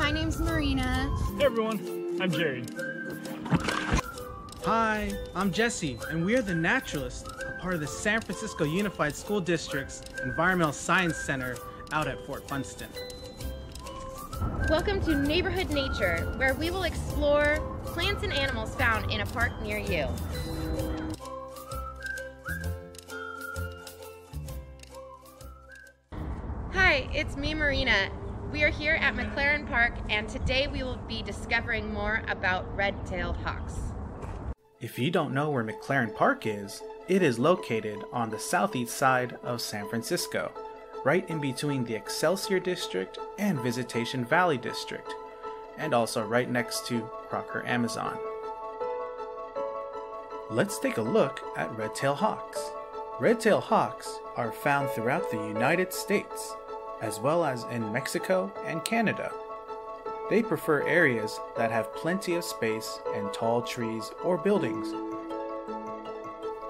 my name's Marina. Hey everyone, I'm Jerry. Hi, I'm Jesse, and we are the Naturalists, a part of the San Francisco Unified School District's Environmental Science Center out at Fort Funston. Welcome to Neighborhood Nature, where we will explore plants and animals found in a park near you. Hi, it's me, Marina. We are here at McLaren Park, and today we will be discovering more about red-tailed hawks. If you don't know where McLaren Park is, it is located on the southeast side of San Francisco, right in between the Excelsior District and Visitation Valley District, and also right next to Crocker Amazon. Let's take a look at red-tailed hawks. Red-tailed hawks are found throughout the United States, as well as in Mexico and Canada. They prefer areas that have plenty of space and tall trees or buildings.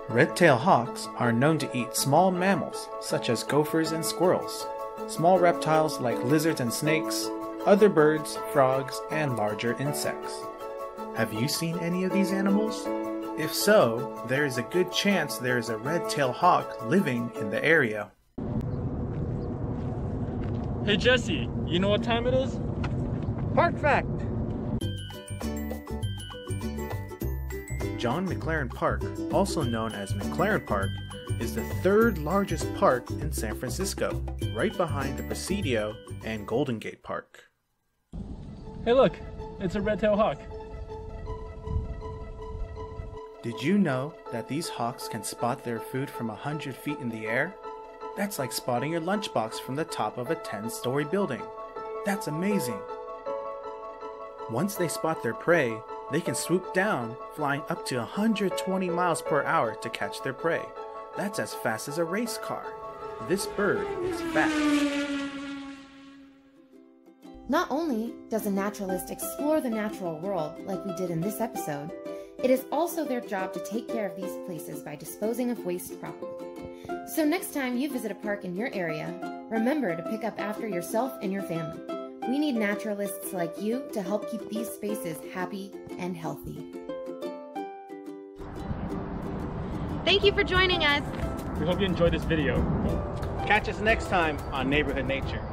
Red-tailed hawks are known to eat small mammals such as gophers and squirrels, small reptiles like lizards and snakes, other birds, frogs, and larger insects. Have you seen any of these animals? If so, there is a good chance there is a red-tailed hawk living in the area. Hey Jesse, you know what time it is? Park fact! John McLaren Park, also known as McLaren Park, is the third largest park in San Francisco, right behind the Presidio and Golden Gate Park. Hey look, it's a red-tailed hawk. Did you know that these hawks can spot their food from 100 feet in the air? That's like spotting your lunchbox from the top of a 10-story building. That's amazing! Once they spot their prey, they can swoop down, flying up to 120 miles per hour to catch their prey. That's as fast as a race car. This bird is fast. Not only does a naturalist explore the natural world like we did in this episode, it is also their job to take care of these places by disposing of waste properly. So next time you visit a park in your area, remember to pick up after yourself and your family. We need naturalists like you to help keep these spaces happy and healthy. Thank you for joining us. We hope you enjoyed this video. Catch us next time on Neighborhood Nature.